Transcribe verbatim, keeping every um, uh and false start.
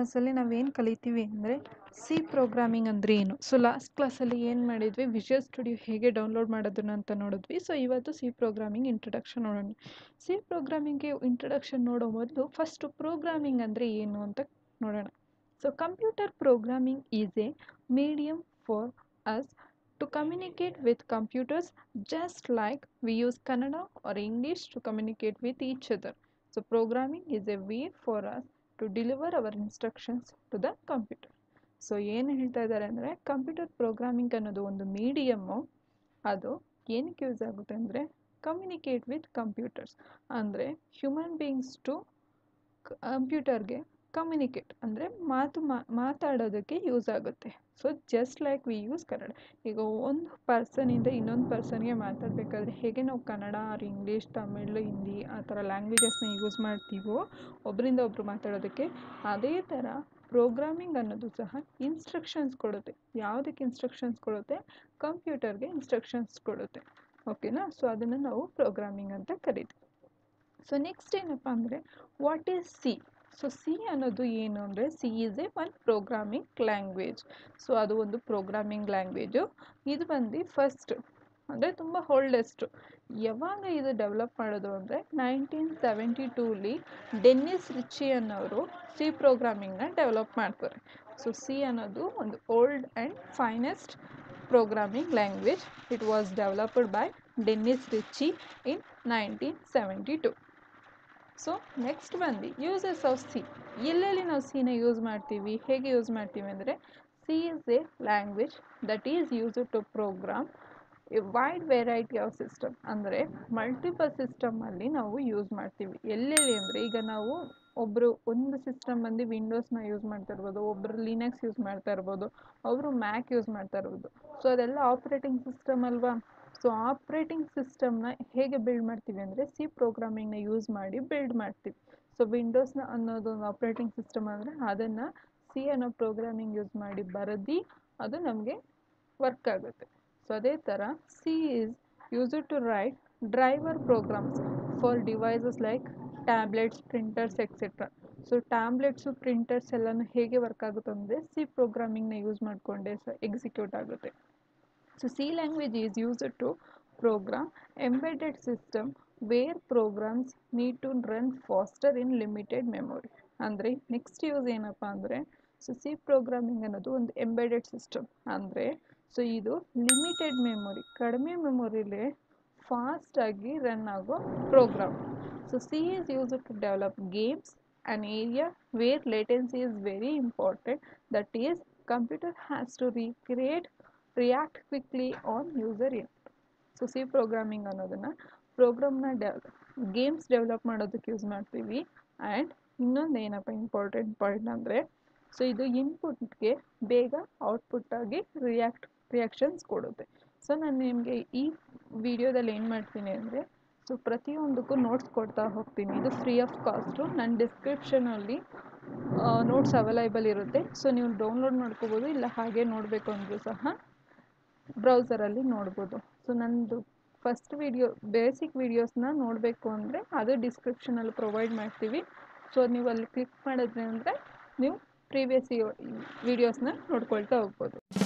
ಕ್ಲಾಸಲ್ಲಿ ನಾವೇನು ಕಲಿತೀವಿ ಅಂದರೆ ಸಿ ಪ್ರೋಗ್ರಾಮಿಂಗ್ ಅಂದರೆ ಏನು. ಸೊ ಲಾಸ್ಟ್ ಕ್ಲಾಸಲ್ಲಿ ಏನು ಮಾಡಿದ್ವಿ, ವಿಷುವಲ್ ಸ್ಟುಡಿಯೋ ಹೇಗೆ ಡೌನ್ಲೋಡ್ ಮಾಡೋದನ್ನ ಅಂತ ನೋಡಿದ್ವಿ. ಸೊ ಇವತ್ತು ಸಿ ಪ್ರೋಗ್ರಾಮಿಂಗ್ ಇಂಟ್ರಡಕ್ಷನ್ ನೋಡೋಣ. ಸಿ ಪ್ರೋಗ್ರಾಮಿಂಗ್ಗೆ ಇಂಟ್ರಡಕ್ಷನ್ ನೋಡೋ ಮೊದಲು ಫಸ್ಟು ಪ್ರೋಗ್ರಾಮಿಂಗ್ ಅಂದರೆ ಏನು ಅಂತ ನೋಡೋಣ. So computer programming is a medium for us to communicate with computers just like we use Kannada or English to communicate with each other. So programming is a way for us to deliver our instructions to the computer. So ಏನು ಹೇಳ್ತಾ ಇದ್ದಾರೆ ಅಂದರೆ, computer programming ಅನ್ನೋದು ಒಂದು medium. ಅದು ಏನಕ್ಕೆ use ಆಗುತ್ತೆ ಅಂದರೆ ಕಮ್ಯುನಿಕೇಟ್ ವಿತ್ ಕಂಪ್ಯೂಟರ್ಸ್, ಅಂದರೆ ಹ್ಯೂಮನ್ ಬೀಯಿಂಗ್ಸ್ ಟು ಕಂಪ್ಯೂಟರ್ಗೆ ಕಮ್ಯುನಿಕೇಟ್ ಅಂದರೆ ಮಾತು ಮಾ ಮಾತಾಡೋದಕ್ಕೆ ಯೂಸ್ ಆಗುತ್ತೆ. So just like we use Kannada. ಈಗ ಒಂದು ಪರ್ಸನಿಂದ ಇನ್ನೊಂದು ಪರ್ಸನ್ಗೆ ಮಾತಾಡಬೇಕಾದ್ರೆ ಹೇಗೆ ನಾವು ಕನ್ನಡ ಆರ್ ಇಂಗ್ಲೀಷ್ ತಮಿಳು ಹಿಂದಿ ಆ ಥರ ಲ್ಯಾಂಗ್ವೇಜಸ್ನ ಯೂಸ್ ಮಾಡ್ತೀವೋ ಒಬ್ಬರಿಂದ ಒಬ್ಬರು ಮಾತಾಡೋದಕ್ಕೆ, ಅದೇ ಥರ ಪ್ರೋಗ್ರಾಮಿಂಗ್ ಅನ್ನೋದು ಸಹ ಇನ್ಸ್ಟ್ರಕ್ಷನ್ಸ್ ಕೊಡುತ್ತೆ. ಯಾವುದಕ್ಕೆ ಇನ್ಸ್ಟ್ರಕ್ಷನ್ಸ್ ಕೊಡುತ್ತೆ? ಕಂಪ್ಯೂಟರ್ಗೆ ಇನ್ಸ್ಟ್ರಕ್ಷನ್ಸ್ ಕೊಡುತ್ತೆ. ಓಕೆನಾ? ಸೊ ಅದನ್ನು ನಾವು ಪ್ರೋಗ್ರಾಮಿಂಗ್ ಅಂತ ಕರಿತೀವಿ. ಸೊ ನೆಕ್ಸ್ಟ್ ಏನಪ್ಪ ಅಂದರೆ what is C? So C ಅನ್ನೋದು ಏನು ಅಂದರೆ C is a one programming language. So ಅದು ಒಂದು ಪ್ರೋಗ್ರಾಮಿಂಗ್ ಲ್ಯಾಂಗ್ವೇಜು. ಇದು ಬಂದು ಫಸ್ಟ್ ಅಂದರೆ ತುಂಬ ಹೋಲ್ಡೆಸ್ಟು. ಯಾವಾಗ ಇದು ಡೆವಲಪ್ ಮಾಡೋದು ಅಂದರೆ ನೈನ್ಟೀನ್ ಸೆವೆಂಟಿ ಟೂಲಿ ಡೆನ್ನಿಸ್ ರಿಚಿ ಅನ್ನೋರು ಸಿ ಪ್ರೋಗ್ರಾಮಿಂಗ್ನ ಡೆವಲಪ್ ಮಾಡ್ತಾರೆ. ಸೊ ಸಿ ಅನ್ನೋದು ಒಂದು old and finest programming language. It was developed by Dennis Ritchie in nineteen seventy two. So next ಬಂದು ಯೂಸಸ್ ಆಫ್ ಸಿ. ಎಲ್ಲೆಲ್ಲಿ ನಾವು ಸಿನ ಯೂಸ್ ಮಾಡ್ತೀವಿ, ಹೇಗೆ ಯೂಸ್ ಮಾಡ್ತೀವಿ ಅಂದರೆ C is a language that is used to program a wide variety of system. ಅಂದರೆ multiple ಸಿಸ್ಟಮಲ್ಲಿ ನಾವು ಯೂಸ್ ಮಾಡ್ತೀವಿ. ಎಲ್ಲೆಲ್ಲಿ ಅಂದರೆ ಈಗ ನಾವು ಒಬ್ಬರು ಒಂದು ಸಿಸ್ಟಮ್ ಬಂದು ವಿಂಡೋಸ್ನ ಯೂಸ್ ಮಾಡ್ತಾ ಇರ್ಬೋದು, ಒಬ್ಬರು ಲಿನಕ್ಸ್ ಯೂಸ್ ಮಾಡ್ತಾ ಇರ್ಬೋದು, ಒಬ್ಬರು ಮ್ಯಾಕ್ ಯೂಸ್ ಮಾಡ್ತಾ ಇರ್ಬೋದು. ಸೊ ಅದೆಲ್ಲ ಆಪ್ರೇಟಿಂಗ್ ಸಿಸ್ಟಮ್ ಅಲ್ವಾ. ಸೊ ಆಪ್ರೇಟಿಂಗ್ ಸಿಸ್ಟಮ್ನ ಹೇಗೆ ಬಿಲ್ಡ್ ಮಾಡ್ತೀವಿ ಅಂದರೆ ಸಿ ಪ್ರೋಗ್ರಾಮಿಂಗ್ನ ಯೂಸ್ ಮಾಡಿ ಬಿಲ್ಡ್ ಮಾಡ್ತೀವಿ. ಸೊ ವಿಂಡೋಸ್ನ ಅನ್ನೋದೊಂದು ಆಪ್ರೇಟಿಂಗ್ ಸಿಸ್ಟಮ್ ಅಂದರೆ ಅದನ್ನು ಸಿ ಅನ್ನೋ ಪ್ರೋಗ್ರಾಮಿಂಗ್ ಯೂಸ್ ಮಾಡಿ ಬರೆದು ಅದು ನಮಗೆ ವರ್ಕ್ ಆಗುತ್ತೆ. ಸೊ ಅದೇ ಥರ C is used to write driver programs for devices like tablets, printers etcetera. So tablets printers ಎಲ್ಲನೂ ಹೇಗೆ ವರ್ಕ್ ಆಗುತ್ತೆ ಅಂದರೆ ಸಿ ಪ್ರೋಗ್ರಾಮಿಂಗ್ನ ಯೂಸ್ ಮಾಡಿಕೊಂಡೇ ಸ ಎಕ್ಸಿಕ್ಯೂಟ್ ಆಗುತ್ತೆ. So C language is used to program embedded system where programs need to run faster in limited memory. Andre next use ಏನಪ್ಪ ಅಂದರೆ ಸೊ ಸಿ ಪ್ರೋಗ್ರಾಮಿಂಗ್ ಅನ್ನೋದು ಒಂದು ಎಂಬೆಡೆಡ್ ಸಿಸ್ಟಮ್. ಅಂದರೆ ಸೊ ಇದು ಲಿಮಿಟೆಡ್ ಮೆಮೊರಿ, ಕಡಿಮೆ ಮೆಮೊರಿಲೇ ಫಾಸ್ಟಾಗಿ ರನ್ ಆಗೋ program. So C is used to develop games an area where latency is very important. That is computer has to recreate react quickly on user input. So C programming ಅನ್ನೋದನ್ನು ಪ್ರೋಗ್ರಾಮ್ನ dev games develop ಮಾಡೋದಕ್ಕೆ use ಮಾಡ್ತೀವಿ. And ಇನ್ನೊಂದು ಏನಪ್ಪ important point ಅಂದರೆ so ಇದು ಇನ್ಪುಟ್ಗೆ ಬೇಗ ಔಟ್ಪುಟ್ಟಾಗಿ ರಿಯಾಕ್ಟ್ ರಿಯಾಕ್ಷನ್ಸ್ ಕೊಡುತ್ತೆ. ಸೊ ನಾನು ನಿಮಗೆ ಈ ವಿಡಿಯೋದಲ್ಲಿ ಏನು ಮಾಡ್ತೀನಿ ಅಂದರೆ ಸೊ ಪ್ರತಿಯೊಂದಕ್ಕೂ ನೋಟ್ಸ್ ಕೊಡ್ತಾ ಹೋಗ್ತೀನಿ. ಇದು ಫ್ರೀ ಆಫ್ ಕಾಸ್ಟು. ನನ್ನ ಡಿಸ್ಕ್ರಿಪ್ಷನಲ್ಲಿ ನೋಟ್ಸ್ ಅವೈಲೇಬಲ್ ಇರುತ್ತೆ. ಸೊ ನೀವು ಡೌನ್ಲೋಡ್ ಮಾಡ್ಕೋಬೋದು, ಇಲ್ಲ ಹಾಗೆ ನೋಡಬೇಕು ಅಂದರೂ ಸಹ ಬ್ರೌಸರಲ್ಲಿ ನೋಡ್ಬೋದು. ಸೊ ನಂದು ಫಸ್ಟ್ ವಿಡಿಯೋ ಬೇಸಿಕ್ ವೀಡಿಯೋಸ್ನ ನೋಡಬೇಕು ಅಂದರೆ ಅದು ಡಿಸ್ಕ್ರಿಪ್ಷನಲ್ಲಿ ಪ್ರೊವೈಡ್ ಮಾಡ್ತೀವಿ. ಸೊ ನೀವು ಅಲ್ಲಿ ಕ್ಲಿಕ್ ಮಾಡಿದ್ರೆ ಅಂದರೆ ನೀವು ಪ್ರೀವಿಯಸ್ ವಿಡಿಯೋಸ್ನ ನೋಡ್ಕೊಳ್ತಾ ಹೋಗ್ಬೋದು.